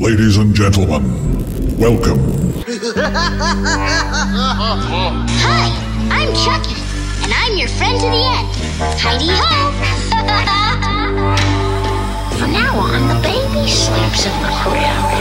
Ladies and gentlemen, welcome. Hi, I'm Chucky, and I'm your friend to the end. Hidey-ho! From now on, the baby sleeps in the crib.